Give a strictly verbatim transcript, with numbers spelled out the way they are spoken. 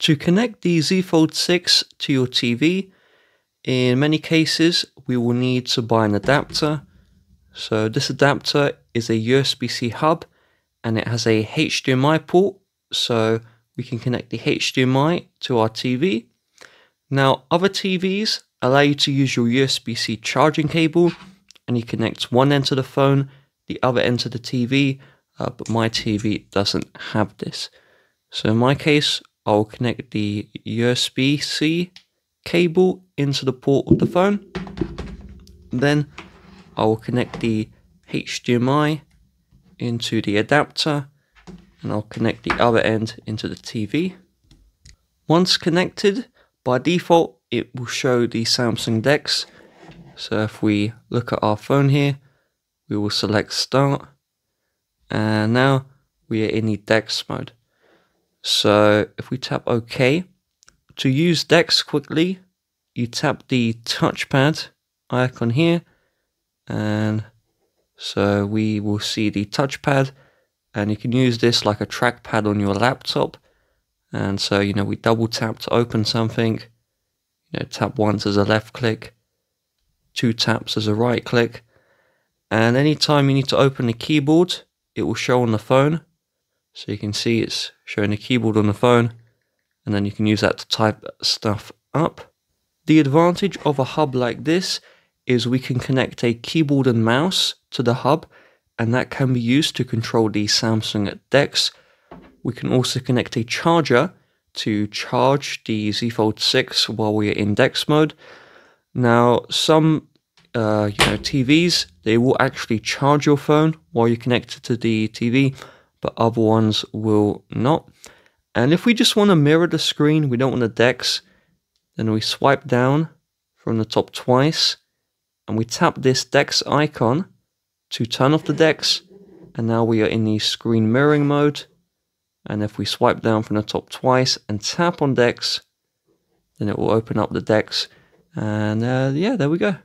To connect the Z Fold six to your T V, in many cases we will need to buy an adapter. So this adapter is a U S B C hub and it has a H D M I port, so we can connect the H D M I to our T V. Now, other T Vs allow you to use your U S B C charging cable and you connect one end to the phone, the other end to the T V, uh, but my T V doesn't have this. So in my case, I'll connect the U S B C cable into the port of the phone. Then I will connect the H D M I into the adapter and I'll connect the other end into the T V. Once connected, by default, it will show the Samsung DeX. So if we look at our phone here, we will select Start. And now we are in the DeX mode. So if we tap OK, to use DeX quickly, you tap the touchpad icon here. And so we will see the touchpad, and you can use this like a trackpad on your laptop. And so, you know, we double tap to open something, you know, tap once as a left click, two taps as a right click. And anytime you need to open the keyboard, it will show on the phone. So you can see it's showing the keyboard on the phone, and then you can use that to type stuff up. The advantage of a hub like this is we can connect a keyboard and mouse to the hub, and that can be used to control the Samsung DeX. We can also connect a charger to charge the Z Fold six while we are in DeX mode. Now, some uh, you know, T Vs, they will actually charge your phone while you connect it to the T V, but other ones will not. And if we just want to mirror the screen, we don't want a DeX, then we swipe down from the top twice, and we tap this DeX icon to turn off the DeX, and now we are in the screen mirroring mode. And if we swipe down from the top twice and tap on DeX, then it will open up the DeX. And uh, yeah, there we go.